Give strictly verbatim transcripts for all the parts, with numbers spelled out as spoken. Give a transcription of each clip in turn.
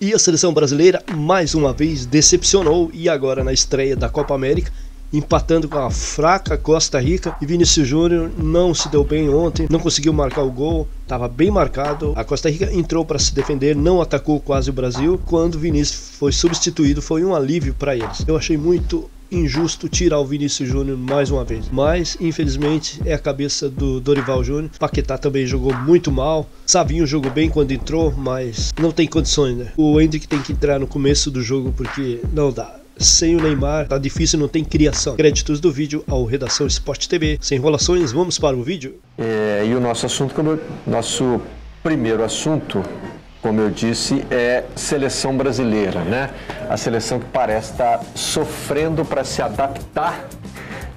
E a seleção brasileira mais uma vez decepcionou e agora na estreia da Copa América, empatando com a fraca Costa Rica. E Vinícius Júnior não se deu bem ontem, não conseguiu marcar o gol, estava bem marcado. A Costa Rica entrou para se defender, não atacou quase o Brasil. Quando Vinícius foi substituído, foi um alívio para eles. Eu achei muito injusto tirar o Vinícius Júnior mais uma vez, mas infelizmente é a cabeça do Dorival Júnior. Paquetá também jogou muito mal, Savinho jogou bem quando entrou, mas não tem condições, né? O Endrick tem que entrar no começo do jogo porque não dá. Sem o Neymar tá difícil, não tem criação. Créditos do vídeo ao Redação Esporte T V. Sem enrolações, vamos para o vídeo. É, e o nosso assunto, como nosso primeiro assunto, como eu disse, é seleção brasileira, né? A seleção que parece estar sofrendo para se adaptar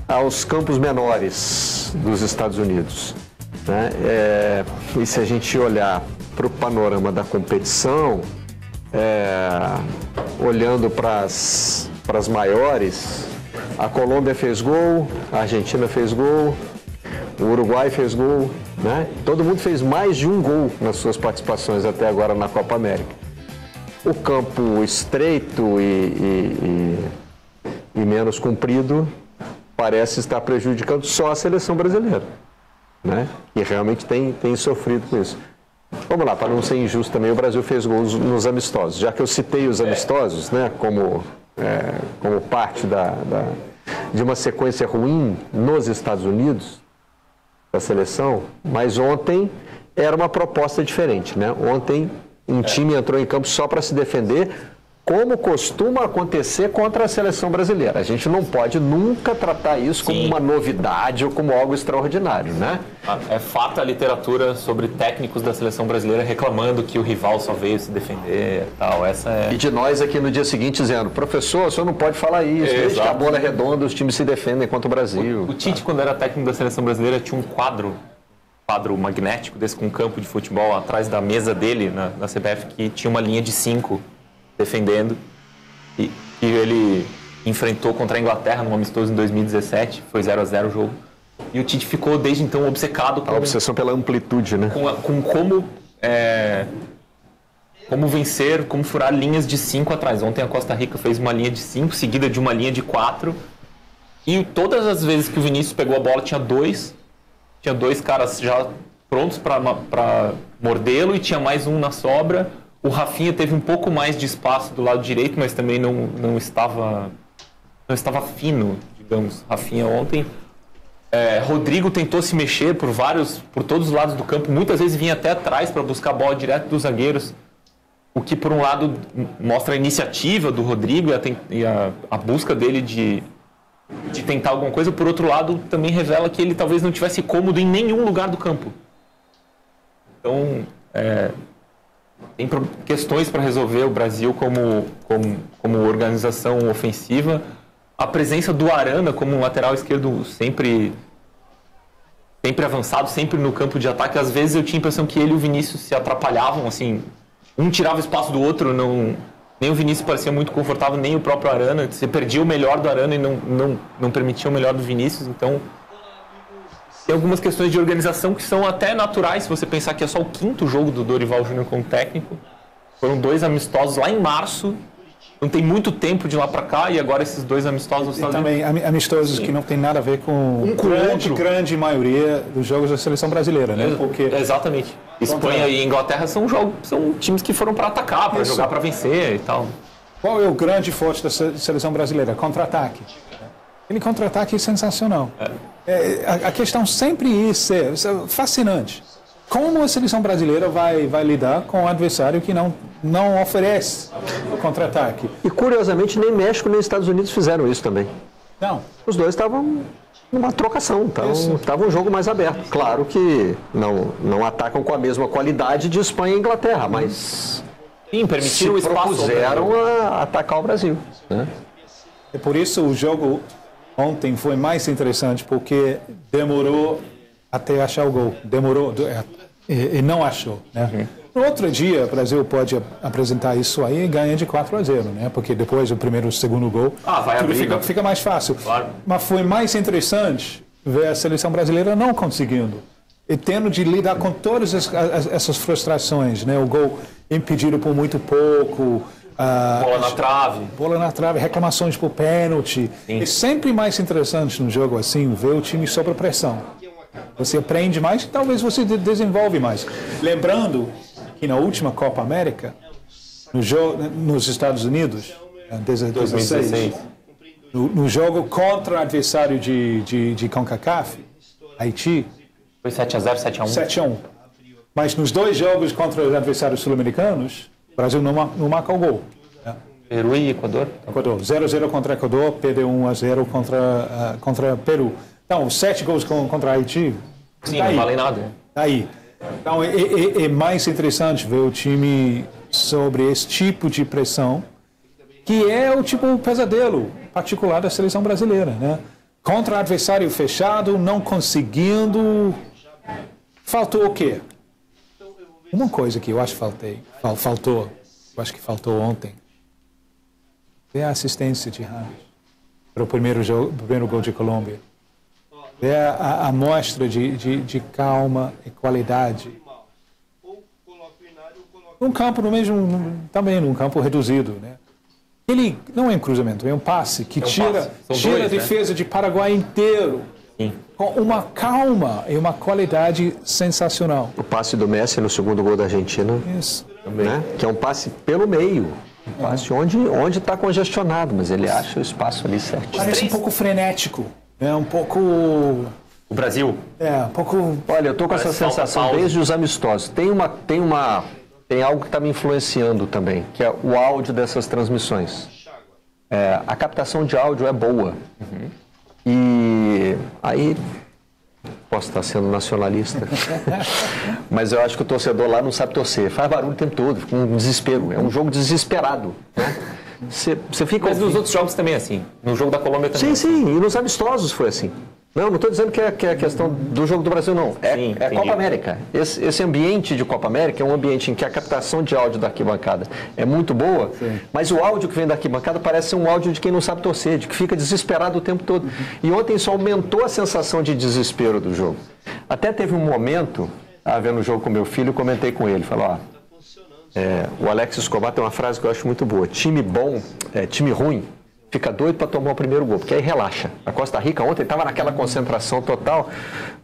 aos campos menores dos Estados Unidos, né? É, e se a gente olhar para o panorama da competição, é, olhando para as maiores, a Colômbia fez gol, a Argentina fez gol, o Uruguai fez gol, né? Todo mundo fez mais de um gol nas suas participações até agora na Copa América. O campo estreito e, e, e, e menos comprido parece estar prejudicando só a seleção brasileira, né? E realmente tem, tem sofrido com isso. Vamos lá, para não ser injusto também, o Brasil fez gols nos amistosos. Já que eu citei os amistosos, né, como, é, como parte da, da, de uma sequência ruim nos Estados Unidos, da seleção, mas ontem era uma proposta diferente, né? Ontem um time entrou em campo só para se defender, como costuma acontecer contra a seleção brasileira. A gente não pode nunca tratar isso como Sim. uma novidade ou como algo extraordinário, né? É fato a literatura sobre técnicos da seleção brasileira reclamando que o rival só veio se defender e tal. Essa é... E de nós aqui no dia seguinte dizendo, professor, o senhor não pode falar isso, é, desde que a bola é redonda, os times se defendem contra o Brasil. O, o Tite, tá? Quando era técnico da seleção brasileira, tinha um quadro, quadro magnético desse com um campo de futebol atrás da mesa dele, na, na C B F, que tinha uma linha de cinco defendendo, e, e ele enfrentou contra a Inglaterra num amistoso em dois mil e dezessete, foi zero a zero o jogo, e o Tite ficou desde então obcecado com a obsessão pela amplitude, né? Com, a, com como é, como vencer, como furar linhas de cinco atrás. Ontem a Costa Rica fez uma linha de cinco seguida de uma linha de quatro, e todas as vezes que o Vinícius pegou a bola tinha dois tinha dois caras já prontos para mordê-lo, e tinha mais um na sobra. O Raphinha teve um pouco mais de espaço do lado direito, mas também não, não, estava, não estava fino, digamos, Raphinha ontem. É, Rodrygo tentou se mexer por, vários, por todos os lados do campo, muitas vezes vinha até atrás para buscar a bola direto dos zagueiros, o que por um lado mostra a iniciativa do Rodrygo e a, e a, a busca dele de, de tentar alguma coisa. Por outro lado, também revela que ele talvez não tivesse cômodo em nenhum lugar do campo. Então... É, tem questões para resolver o Brasil como, como, como organização ofensiva. A presença do Arana como um lateral esquerdo sempre, sempre avançado, sempre no campo de ataque. Às vezes eu tinha a impressão que ele e o Vinícius se atrapalhavam, assim, um tirava o espaço do outro, não, nem o Vinícius parecia muito confortável, nem o próprio Arana. Você perdia o melhor do Arana e não, não, não permitia o melhor do Vinícius, então... Tem algumas questões de organização que são até naturais, se você pensar que é só o quinto jogo do Dorival Júnior como técnico. Foram dois amistosos lá em março, não tem muito tempo de lá para cá, e agora esses dois amistosos... E também amistosos Sim. que não tem nada a ver com um grande, grande maioria dos jogos da seleção brasileira, né? Porque... Exatamente. Espanha e Inglaterra são, jogos, são times que foram para atacar, para jogar, para vencer e tal. Qual é o grande forte da seleção brasileira? Contra-ataque. Ele contra-ataque é sensacional. É. É, a, a questão sempre isso é, isso é fascinante. Como a seleção brasileira vai, vai lidar com um adversário que não, não oferece o contra-ataque? E curiosamente, nem México nem Estados Unidos fizeram isso também. Não. Os dois estavam numa trocação, estava um jogo mais aberto. Claro que não, não atacam com a mesma qualidade de Espanha e Inglaterra, mas Sim, permitiram se propuseram a atacar o Brasil, né? É por isso o jogo... Ontem foi mais interessante porque demorou até achar o gol, demorou e, e não achou, né? Uhum. No outro dia, o Brasil pode apresentar isso aí e ganha de quatro a zero, né? Porque depois do primeiro e segundo gol, ah, vai tudo fica, fica mais fácil. Claro. Mas foi mais interessante ver a seleção brasileira não conseguindo e tendo de lidar com todas as, as, essas frustrações, né? O gol impedido por muito pouco, Uh, bola na trave. Bola na trave, reclamações por pênalti. Sim. É sempre mais interessante no jogo assim, ver o time sob pressão. Você aprende mais e talvez você desenvolve mais. Lembrando que na última Copa América, no jogo, nos Estados Unidos, dois mil e dezesseis, no, no jogo contra o adversário de, de, de CONCACAF, Haiti, foi sete a zero, sete a um. sete a um. Mas nos dois jogos contra os adversários sul-americanos, o Brasil não, não marca o gol. Né? Peru e Equador? Equador. zero a zero contra Equador, perdeu um a zero contra, uh, contra Peru. Então, sete gols contra Haiti. Sim, tá, não vale nada. Tá aí. Então, é, é, é mais interessante ver o time sobre esse tipo de pressão, que é o tipo pesadelo particular da seleção brasileira. Né? Contra adversário fechado, não conseguindo. Faltou o quê? Uma coisa que eu acho que faltei, fal, faltou, eu acho que faltou ontem, é a assistência de Ramos para o primeiro, jogo, primeiro gol de Colômbia. É a amostra de, de, de calma e qualidade. Um campo no mesmo, também num campo reduzido, né? Ele não é um cruzamento, é um passe que é um tira, passe. tira dois, a defesa, né, de Paraguai inteiro. Com uma calma e uma qualidade sensacional. O passe do Messi no segundo gol da Argentina. Isso. Também. Né? Que é um passe pelo meio. Um passe é. onde onde está congestionado, mas ele acha o espaço ali certinho. Parece um pouco frenético. É um pouco... O Brasil. É, um pouco... Olha, eu estou com essa sensação desde os amistosos. Tem uma... Tem, uma, tem algo que está me influenciando também, que é o áudio dessas transmissões. É, a captação de áudio é boa. Uhum. E aí, posso estar sendo nacionalista, mas eu acho que o torcedor lá não sabe torcer. Faz barulho o tempo todo, fica um desespero. É um jogo desesperado. Né? Você, você fica mas ouvindo. Nos outros jogos também é assim. No jogo da Colômbia também. Sim, sim. E nos amistosos foi assim. Não, não estou dizendo que é, que é questão do jogo do Brasil, não. É, sim, é Copa América. Esse, esse ambiente de Copa América é um ambiente em que a captação de áudio da arquibancada é muito boa, sim, mas o áudio que vem da arquibancada parece ser um áudio de quem não sabe torcer, de que fica desesperado o tempo todo. Uhum. E ontem isso aumentou a sensação de desespero do jogo. Até teve um momento, ah, vendo o jogo com meu filho, comentei com ele, falou, ó, é, o Alex Escobar tem uma frase que eu acho muito boa, time bom, é, time ruim, fica doido para tomar o primeiro gol, porque aí relaxa. A Costa Rica ontem estava naquela concentração total.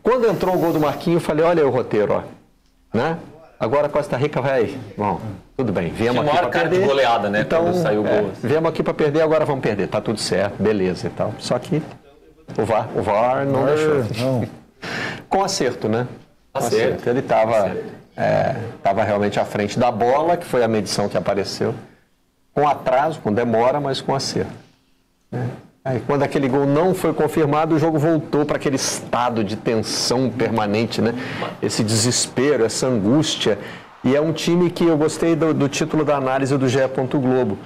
Quando entrou o gol do Marquinhos, eu falei, olha aí o roteiro, ó. Né? Agora a Costa Rica vai... Bom, tudo bem, viemos aqui para perder. De goleada, né? Então, quando saiu o gol. É, viemos aqui para perder, agora vamos perder. Tá tudo certo, beleza e tal. Só que o VAR, o VAR não deixou. Não. Com acerto, né? Com acerto. acerto. Ele estava é, realmente à frente da bola, que foi a medição que apareceu. Com atraso, com demora, mas com acerto. É. Aí, quando aquele gol não foi confirmado, o jogo voltou para aquele estado de tensão permanente, né? Esse desespero, essa angústia. E é um time que eu gostei do, do título da análise do G E. Globo.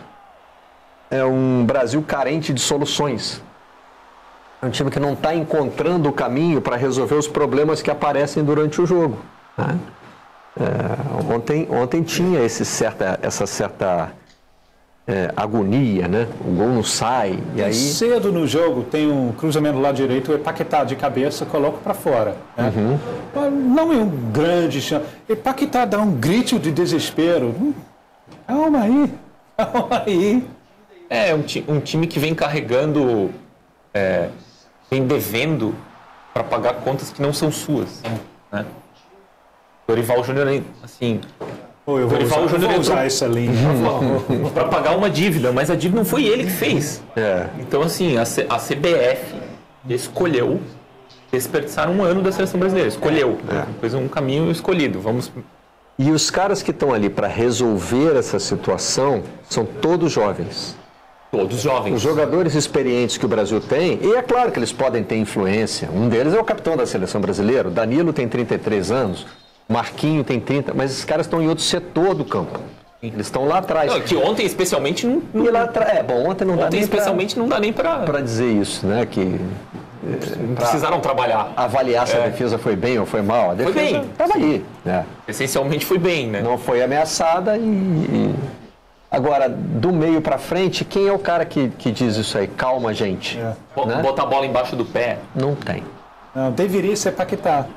É um Brasil carente de soluções. É um time que não está encontrando o caminho para resolver os problemas que aparecem durante o jogo. Né? É, ontem, ontem tinha esse certa, essa certa... É, agonia, né? O gol não sai. E aí... Cedo no jogo tem um cruzamento do lado direito, é Paquetá de cabeça, coloca para fora. Né? Uhum. Não é um grande chance. E Paquetá dá um grito de desespero. Hum, calma aí, calma aí. É um, ti um time que vem carregando, é, vem devendo para pagar contas que não são suas. Né? Dorival Júnior, assim... Pô, eu vou Dorival usar, Júnior vou usar essa linha para pagar uma dívida, mas a dívida não foi ele que fez. É. Então, assim, a, C a C B F escolheu desperdiçar um ano da seleção brasileira. Escolheu. É. Fez um caminho escolhido. Vamos... E os caras que estão ali para resolver essa situação são todos jovens. Todos jovens. Os jogadores experientes que o Brasil tem, e é claro que eles podem ter influência. Um deles é o capitão da seleção brasileira. O Danilo tem trinta e três anos. Marquinho tem trinta, mas esses caras estão em outro setor do campo. Eles estão lá atrás. Não, que ontem especialmente não, não... E lá atrás, é, bom, ontem não ontem dá nem especialmente pra, não dá nem para para dizer isso, né, que precisaram trabalhar, avaliar se é. a defesa foi bem ou foi mal. A defesa foi bem, estava ali, né? Essencialmente foi bem, né? Não foi ameaçada e, e... agora do meio para frente, quem é o cara que que diz isso aí? Calma, gente. É. Né? Bota a bola embaixo do pé. Não tem. Não, deveria ser Paquetá.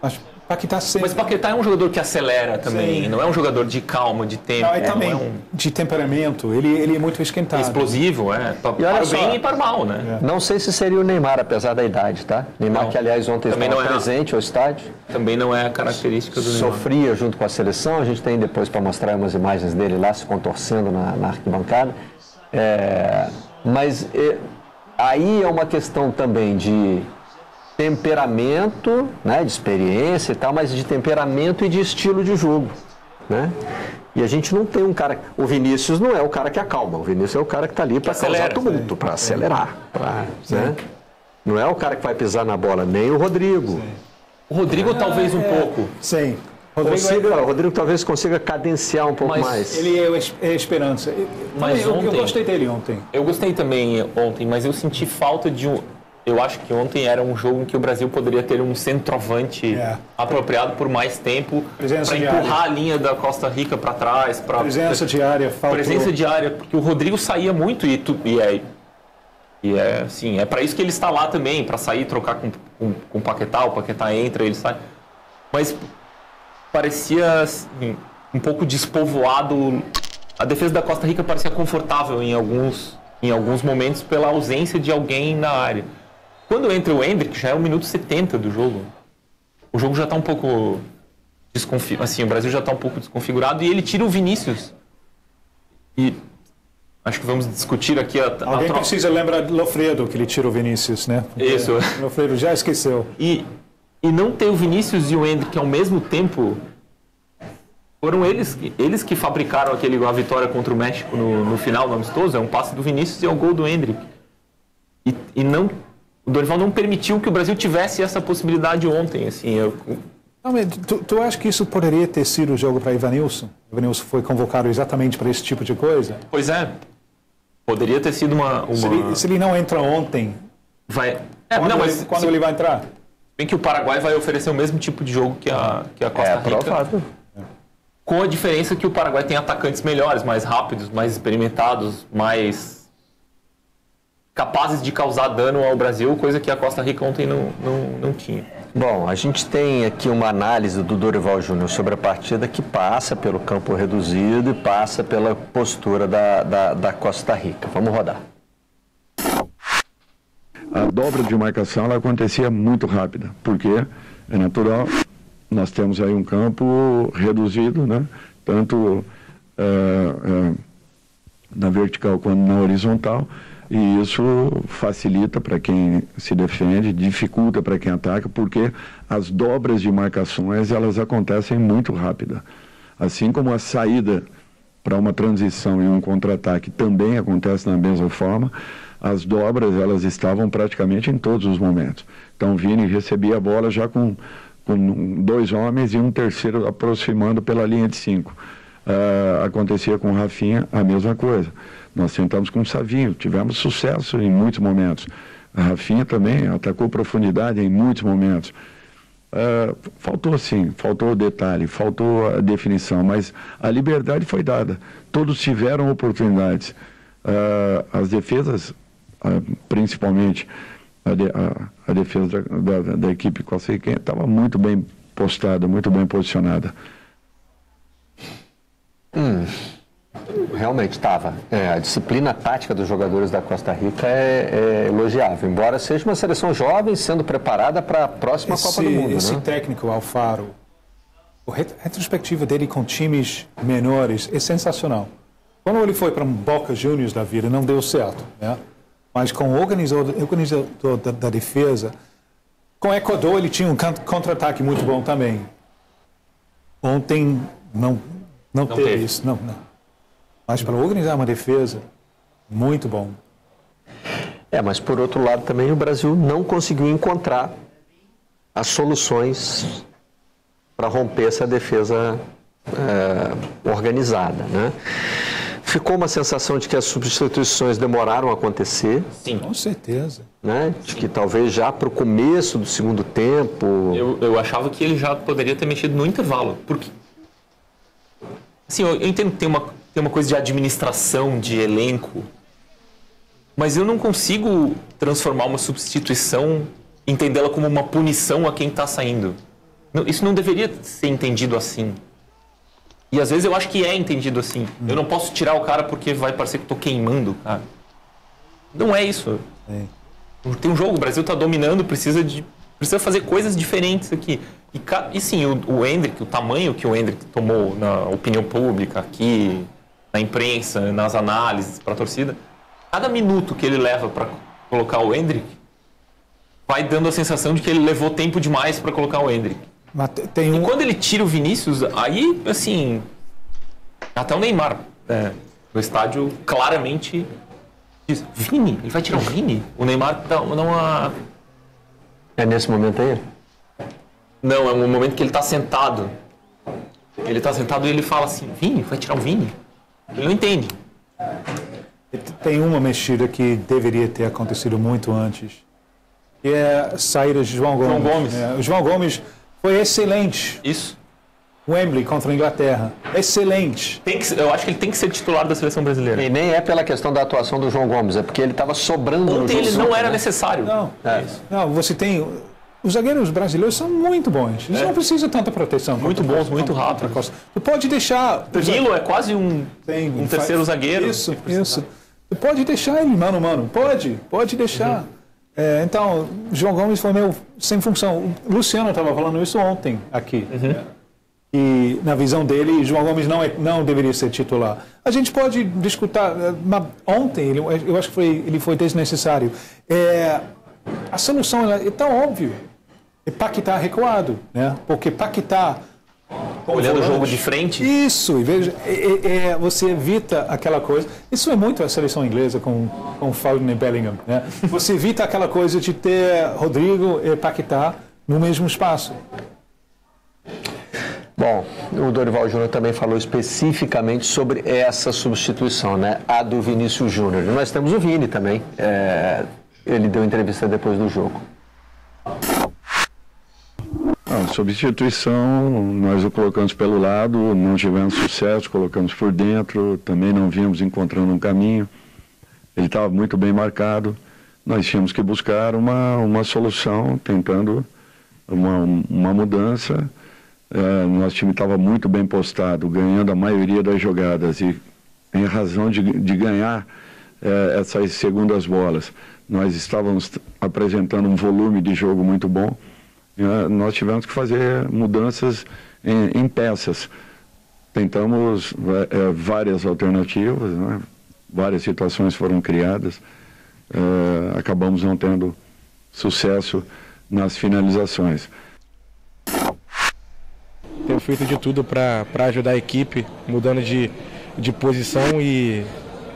Mas Paquetá sempre. Mas Paquetá é um jogador que acelera também, sim, não é um jogador de calma, de tempo. Não, é, também, não é um... de temperamento, ele, ele é muito esquentado. Explosivo, é, para o bem e para o mal, né? É. Não sei se seria o Neymar, apesar da idade, tá? Neymar não, que aliás ontem também estava não é presente ao estádio. Também não é a característica do Neymar. Sofria junto com a seleção, a gente tem depois para mostrar umas imagens dele lá se contorcendo na, na arquibancada. É, mas é, aí é uma questão também de... temperamento, né, de experiência e tal, mas de temperamento e de estilo de jogo, né? E a gente não tem um cara... O Vinícius não é o cara que acalma, o Vinícius é o cara que está ali para causar tumulto, para acelerar, pra, né? Não é o cara que vai pisar na bola, nem o Rodrygo. Sim. O Rodrygo ah, talvez um é, pouco. Sim. Rodrygo consiga, é... O Rodrygo talvez consiga cadenciar um pouco mas mais. Ele é esperança. Mas eu, ontem, eu gostei dele ontem. Eu gostei também ontem, mas eu senti falta de um... Eu acho que ontem era um jogo em que o Brasil poderia ter um centroavante é. apropriado por mais tempo para empurrar a linha da Costa Rica para trás. Pra... Presença diária, faltou. Presença diária, porque o Rodrygo saía muito e, tu... e é, e é, assim, é para isso que ele está lá também, para sair, trocar com, com, com o Paquetá, o Paquetá entra, ele sai. Mas parecia assim, um pouco despovoado. A defesa da Costa Rica parecia confortável em alguns, em alguns momentos pela ausência de alguém na área. Quando entra o Endrick, já é o minuto setenta do jogo. O jogo já está um pouco desconfigurado. Assim, o Brasil já está um pouco desconfigurado e ele tira o Vinícius. E acho que vamos discutir aqui a, a Alguém troca. Precisa lembrar de Lofredo, que ele tira o Vinícius, né? Porque isso. Lofredo já esqueceu. E, e não ter o Vinícius e o Endrick ao mesmo tempo, foram eles, eles que fabricaram aquele, a vitória contra o México no, no final do amistoso. É um passe do Vinícius e é um gol do Endrick. E, e não... O Dorival não permitiu que o Brasil tivesse essa possibilidade ontem, assim. Eu... Não, mas tu, tu acha que isso poderia ter sido o jogo para Ivanilson? Ivanilson foi convocado exatamente para esse tipo de coisa? Pois é. Poderia ter sido uma... uma... Se, ele, se ele não entra ontem, vai... é, quando, não, mas, ele, quando se... ele vai entrar? Bem que o Paraguai vai oferecer o mesmo tipo de jogo que a, que a Costa é, Rica. Provável. Com a diferença que o Paraguai tem atacantes melhores, mais rápidos, mais experimentados, mais... capazes de causar dano ao Brasil, coisa que a Costa Rica ontem não, não, não tinha. Bom, a gente tem aqui uma análise do Dorival Júnior sobre a partida que passa pelo campo reduzido e passa pela postura da, da, da Costa Rica. Vamos rodar. A dobra de marcação ela acontecia muito rápida, porque é natural, nós temos aí um campo reduzido, né? Tanto uh, uh, na vertical quanto na horizontal. E isso facilita para quem se defende, dificulta para quem ataca, porque as dobras de marcações elas acontecem muito rápida. Assim como a saída para uma transição e um contra-ataque também acontece na mesma forma, as dobras elas estavam praticamente em todos os momentos. Então o Vini recebia a bola já com, com dois homens e um terceiro aproximando pela linha de cinco. Uh, acontecia com o Raphinha a mesma coisa. Nós tentamos com o Savinho, tivemos sucesso em muitos momentos. A Raphinha também atacou profundidade em muitos momentos. Uh, faltou sim, faltou o detalhe, faltou a definição, mas a liberdade foi dada. Todos tiveram oportunidades. Uh, as defesas, uh, principalmente a, de, a, a defesa da, da, da equipe costarricense, estava muito bem postada, muito bem posicionada. Hum... Realmente estava. É, a disciplina tática dos jogadores da Costa Rica é, é elogiável, embora seja uma seleção jovem sendo preparada para a próxima esse, Copa do Mundo. Esse né? técnico, Alfaro, a retrospectiva dele com times menores é sensacional. Quando ele foi para um Boca Juniors da vida, não deu certo, né? Mas com o organizador, organizador da, da defesa, com o Equador ele tinha um contra-ataque muito bom também. Ontem não, não, não teve, teve isso, não, não. Mas para organizar uma defesa, muito bom. É, mas por outro lado também o Brasil não conseguiu encontrar as soluções para romper essa defesa é, organizada, né? Ficou uma sensação de que as substituições demoraram a acontecer. Sim. Com certeza. Né? De que talvez já para o começo do segundo tempo... Eu, eu achava que ele já poderia ter mexido no intervalo, porque... Assim, eu, eu entendo que tem uma... Tem uma coisa de administração, de elenco. Mas eu não consigo transformar uma substituição, entendê-la como uma punição a quem está saindo. Isso não deveria ser entendido assim. E às vezes eu acho que é entendido assim. Hum. Eu não posso tirar o cara porque vai parecer que eu tô queimando o cara. Não é isso. É. Tem um jogo, o Brasil tá dominando, precisa de precisa fazer coisas diferentes aqui. E, e sim, o, o Endrick, o tamanho que o Endrick tomou na opinião pública, aqui, na imprensa, nas análises, para a torcida, cada minuto que ele leva para colocar o Endrick, vai dando a sensação de que ele levou tempo demais para colocar o Endrick. Mas tem um... E quando ele tira o Vinícius, aí, assim, até o Neymar, é, no estádio, claramente diz, Vini, ele vai tirar o Vini? O Neymar dá uma... É nesse momento aí? Não, é um momento que ele tá sentado. Ele tá sentado e ele fala assim, Vini, vai tirar o Vini? Ele não entende. Tem uma mexida que deveria ter acontecido muito antes, que é sair de João Gomes. João Gomes. É, o João Gomes foi excelente. Isso. Wembley contra a Inglaterra. Excelente. Tem que, eu acho que ele tem que ser titular da seleção brasileira. E nem é pela questão da atuação do João Gomes, é porque ele estava sobrando. Ontem no ele não era, né, necessário. Não, é. não, você tem... Os zagueiros brasileiros são muito bons. Eles é. não precisam tanta proteção. Muito bons, Costa, muito rápido. Costa. Tu pode deixar... O Danilo é quase um, tem, um terceiro faz... zagueiro. Isso, isso. Tu pode deixar ele mano, mano. Pode, pode deixar. Uhum. É, então, João Gomes foi meio sem função. O Luciano estava falando isso ontem aqui. Uhum. E na visão dele, João Gomes não, é, não deveria ser titular. A gente pode discutir... Mas ontem, ele, eu acho que foi, ele foi desnecessário. É, a solução é tão óbvia. E Paquetá recuado, né? Porque Paquetá... Olhando o jogo de frente? Isso, e veja, é, é, você evita aquela coisa... Isso é muito a seleção inglesa com, com Foden e Bellingham, né? Você evita aquela coisa de ter Rodrygo e Paquetá no mesmo espaço. Bom, o Dorival Júnior também falou especificamente sobre essa substituição, né? A do Vinícius Júnior. Nós temos o Vini também. É, ele deu entrevista depois do jogo. Não, substituição, nós o colocamos pelo lado, não tivemos sucesso, colocamos por dentro, também não vimos encontrando um caminho. Ele estava muito bem marcado, nós tínhamos que buscar uma, uma solução, tentando uma, uma mudança. É, nosso time estava muito bem postado, ganhando a maioria das jogadas e em razão de, de ganhar é, essas segundas bolas. Nós estávamos apresentando um volume de jogo muito bom. Nós tivemos que fazer mudanças em, em peças. Tentamos é, várias alternativas, né? Várias situações foram criadas, é, acabamos não tendo sucesso nas finalizações. Temos feito de tudo para ajudar a equipe, mudando de, de posição e,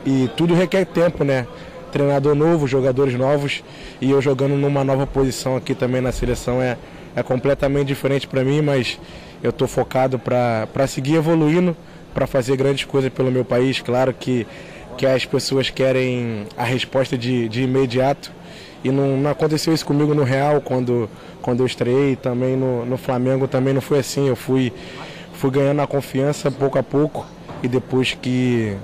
e tudo requer tempo, né? Treinador novo, jogadores novos, e eu jogando numa nova posição aqui também na seleção é, é completamente diferente para mim, mas eu estou focado para seguir evoluindo, para fazer grandes coisas pelo meu país. Claro que, que as pessoas querem a resposta de, de imediato, e não, não aconteceu isso comigo no Real, quando, quando eu estreiei, também no, no Flamengo também não foi assim. Eu fui, fui ganhando a confiança pouco a pouco, e depois que...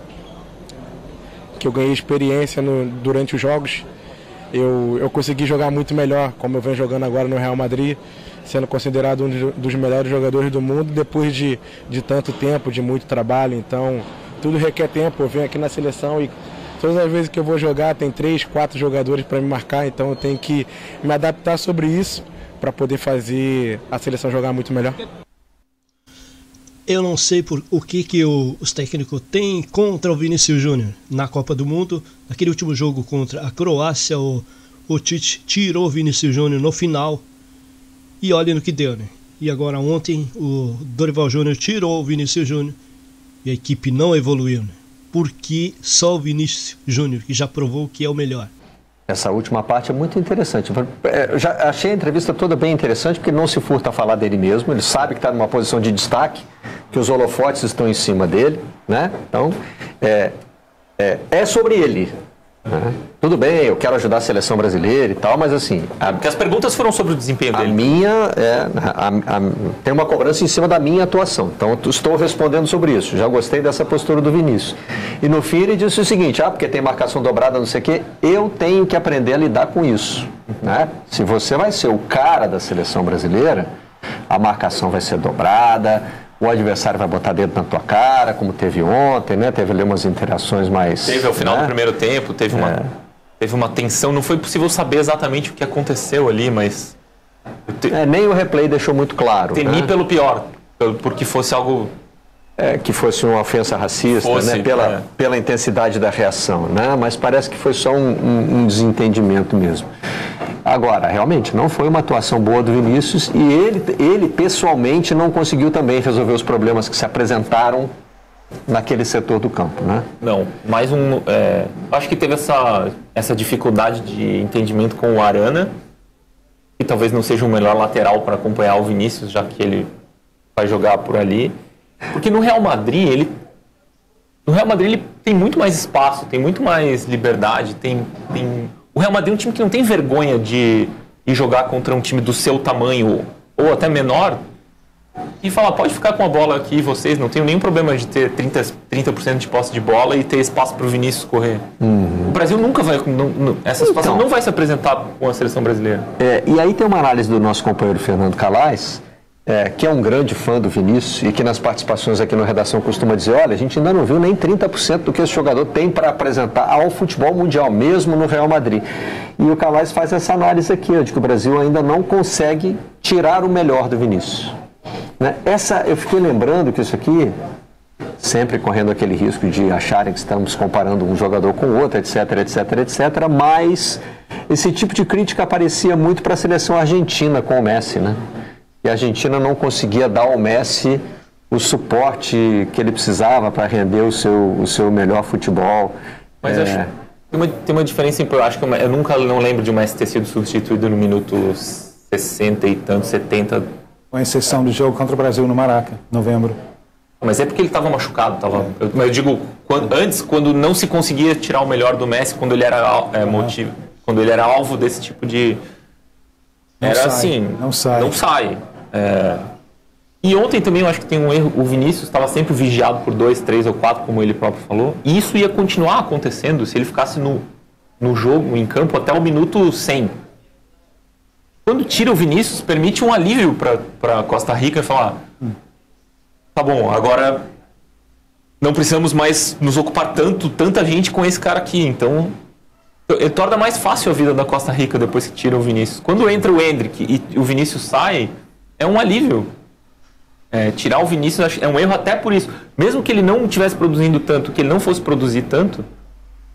que eu ganhei experiência no, durante os jogos, eu, eu consegui jogar muito melhor, como eu venho jogando agora no Real Madrid, sendo considerado um dos melhores jogadores do mundo depois de, de tanto tempo, de muito trabalho. Então, tudo requer tempo. Eu venho aqui na seleção e todas as vezes que eu vou jogar tem três, quatro jogadores para me marcar, então eu tenho que me adaptar sobre isso para poder fazer a seleção jogar muito melhor. Eu não sei por o que, que o, os técnicos têm contra o Vinícius Júnior na Copa do Mundo. Naquele último jogo contra a Croácia, o, o Tite tirou o Vinícius Júnior no final. E olha no que deu, né? E agora ontem o Dorival Júnior tirou o Vinícius Júnior e a equipe não evoluiu, né? Porque só o Vinícius Júnior, que já provou que é o melhor. Essa última parte é muito interessante. Eu já achei a entrevista toda bem interessante, porque não se furta a falar dele mesmo. Ele sabe que está numa posição de destaque, que os holofotes estão em cima dele, né? Então, é, é, é sobre ele. Né? Tudo bem, eu quero ajudar a seleção brasileira e tal, mas assim... A, porque as perguntas foram sobre o desempenho a dele. Minha, é, a, a, tem uma cobrança em cima da minha atuação, então estou respondendo sobre isso. Já gostei dessa postura do Vinícius. E no fim ele disse o seguinte, ah, porque tem marcação dobrada, não sei o quê, eu tenho que aprender a lidar com isso. Né? Se você vai ser o cara da seleção brasileira... a marcação vai ser dobrada, o adversário vai botar dedo na tua cara, como teve ontem, né? Teve ali umas interações mais... Teve ao final, né, do primeiro tempo, teve uma, é. teve uma tensão, não foi possível saber exatamente o que aconteceu ali, mas... Te... É, nem o replay deixou muito claro. Temi, né, pelo pior, porque fosse algo... É, que fosse uma ofensa racista, fosse, né, pela, é. pela intensidade da reação, né? Mas parece que foi só um, um, um desentendimento mesmo. Agora, realmente, não foi uma atuação boa do Vinícius e ele, ele pessoalmente não conseguiu também resolver os problemas que se apresentaram naquele setor do campo, né? Não, mais um... É, acho que teve essa, essa dificuldade de entendimento com o Arana, que talvez não seja o melhor lateral para acompanhar o Vinícius, já que ele vai jogar por ali. Porque no Real Madrid, ele, no Real Madrid ele tem muito mais espaço, tem muito mais liberdade. Tem, tem... O Real Madrid é um time que não tem vergonha de ir jogar contra um time do seu tamanho, ou até menor, e falar, pode ficar com a bola aqui, vocês, não tenho nenhum problema de ter trinta por cento de posse de bola e ter espaço para o Vinícius correr. Uhum. O Brasil nunca vai... Não, não, essa situação então, não vai se apresentar com a seleção brasileira. É, e aí tem uma análise do nosso companheiro Fernando Calais... É, que é um grande fã do Vinícius e que nas participações aqui no Redação costuma dizer, olha, a gente ainda não viu nem trinta por cento do que esse jogador tem para apresentar ao futebol mundial, mesmo no Real Madrid. E o Calais faz essa análise aqui, de que o Brasil ainda não consegue tirar o melhor do Vinícius. Né? Essa, eu fiquei lembrando que isso aqui, sempre correndo aquele risco de acharem que estamos comparando um jogador com outro, etc, etc, et cetera, mas esse tipo de crítica aparecia muito para a seleção argentina com o Messi, né? E a Argentina não conseguia dar ao Messi o suporte que ele precisava para render o seu, o seu melhor futebol. Mas é... acho, tem, uma, tem uma diferença, eu acho que eu, eu nunca não lembro de o Messi ter sido substituído no minuto sessenta e tanto, setenta. Com exceção do jogo contra o Brasil no Maraca, novembro. Mas é porque ele estava machucado. Tava, eu, eu digo, quando, antes, quando não se conseguia tirar o melhor do Messi, quando ele era, é, motivo, quando ele era alvo desse tipo de... Não era sai, assim, não sai. Não sai. É... E ontem também eu acho que tem um erro, o Vinícius estava sempre vigiado por dois, três ou quatro, como ele próprio falou, e isso ia continuar acontecendo se ele ficasse no, no jogo, em campo, até o minuto cem. Quando tira o Vinícius, permite um alívio para Costa Rica e falar, tá bom, agora não precisamos mais nos ocupar tanto, tanta gente com esse cara aqui, então... Ele torna mais fácil a vida da Costa Rica depois que tira o Vinícius. Quando entra o Endrick e o Vinícius sai, é um alívio. É, tirar o Vinícius é um erro até por isso. Mesmo que ele não estivesse produzindo tanto, que ele não fosse produzir tanto,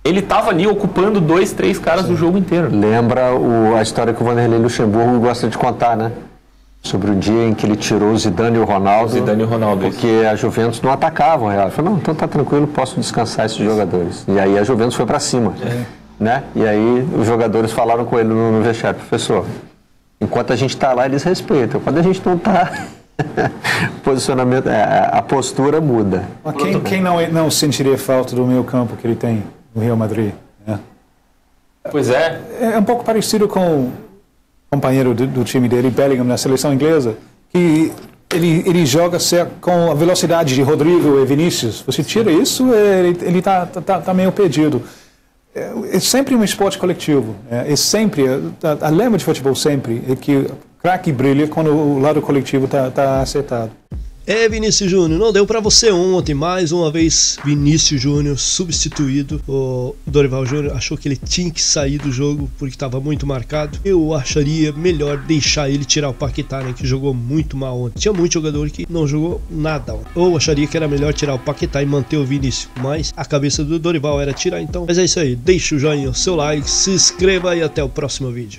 ele estava ali ocupando dois, três caras do jogo inteiro. Lembra o, a história que o Vanderlei Luxemburgo gosta de contar, né? Sobre o dia em que ele tirou o Zidane e o Ronaldo, Zidane e Ronaldo porque isso. a Juventus não atacava o Real. Ele falou, não, então tá tranquilo, posso descansar esses jogadores. E aí a Juventus foi para cima. É. Né? E aí os jogadores falaram com ele no, no vestiário, professor, enquanto a gente está lá eles respeitam, quando a gente não está, posicionamento, é, a postura muda. Quem, quem não, não sentiria falta do meio campo que ele tem no Real Madrid? Né? Pois é. é. É um pouco parecido com o companheiro do, do time dele, Bellingham, na seleção inglesa, que ele, ele joga com a velocidade de Rodrygo e Vinícius. Você tira isso, ele está tá, tá meio perdido. É sempre um esporte coletivo, é, é sempre, a, a lema de futebol sempre é que o craque brilha quando o lado coletivo está tá acertado. É, Vinícius Júnior, não deu pra você ontem, mais uma vez Vinícius Júnior substituído. O Dorival Júnior achou que ele tinha que sair do jogo porque estava muito marcado. Eu acharia melhor deixar ele tirar o Paquetá, né, que jogou muito mal ontem. Tinha muito jogador que não jogou nada ontem. Eu acharia que era melhor tirar o Paquetá e manter o Vinícius, mas a cabeça do Dorival era tirar então. Mas é isso aí, deixa o joinha, o seu like, se inscreva e até o próximo vídeo.